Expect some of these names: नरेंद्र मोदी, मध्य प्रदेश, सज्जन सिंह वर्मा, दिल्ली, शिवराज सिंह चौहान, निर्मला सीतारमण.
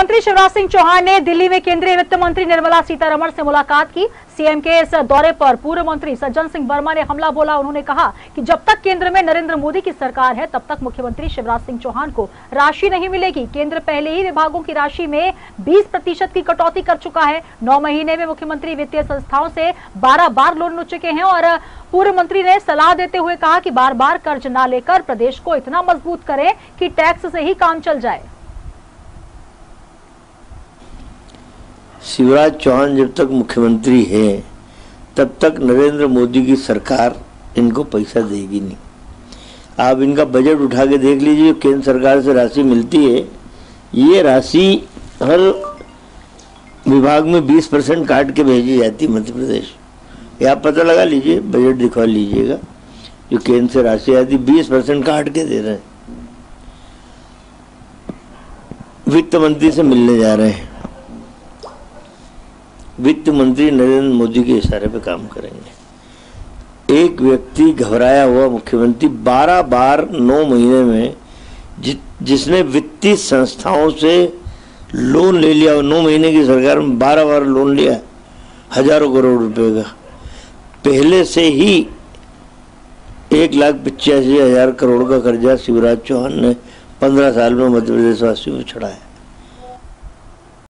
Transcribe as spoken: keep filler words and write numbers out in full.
मुख्यमंत्री शिवराज सिंह चौहान ने दिल्ली में केंद्रीय वित्त मंत्री निर्मला सीतारमण से मुलाकात की। सीएम के इस दौरे पर पूर्व मंत्री सज्जन सिंह वर्मा ने हमला बोला। उन्होंने कहा कि जब तक केंद्र में नरेंद्र मोदी की सरकार है तब तक मुख्यमंत्री शिवराज सिंह चौहान को राशि नहीं मिलेगी। केंद्र पहले ही विभागों की राशि में बीस प्रतिशत की कटौती कर चुका है। नौ महीने में मुख्यमंत्री वित्तीय संस्थाओं से बारह बार लोन ले चुके हैं और पूर्व मंत्री ने सलाह देते हुए कहा कि बार बार कर्ज न लेकर प्रदेश को इतना मजबूत करें कि टैक्स से ही काम चल जाए। शिवराज चौहान जब तक मुख्यमंत्री हैं तब तक नरेंद्र मोदी की सरकार इनको पैसा देगी नहीं। आप इनका बजट उठा के देख लीजिए, केंद्र सरकार से राशि मिलती है, ये राशि हर विभाग में बीस परसेंट काट के भेजी जाती है मध्य प्रदेश। ये आप पता लगा लीजिए, बजट दिखा लीजिएगा, जो केंद्र से राशि आती बीस परसेंट काट के दे रहे हैं। वित्त मंत्री से मिलने जा रहे हैं, वित्त मंत्री नरेंद्र मोदी के इशारे पे काम करेंगे। एक व्यक्ति घबराया हुआ मुख्यमंत्री बारह बार नौ महीने में जि, जिसने वित्तीय संस्थाओं से लोन ले लिया और नौ महीने की सरकार में बारह बार लोन लिया हजारों करोड़ रुपए का, पहले से ही एक लाख पचासी हजार करोड़ का कर्जा शिवराज चौहान ने पंद्रह साल में मध्य प्रदेश वासियों को चढ़ाया।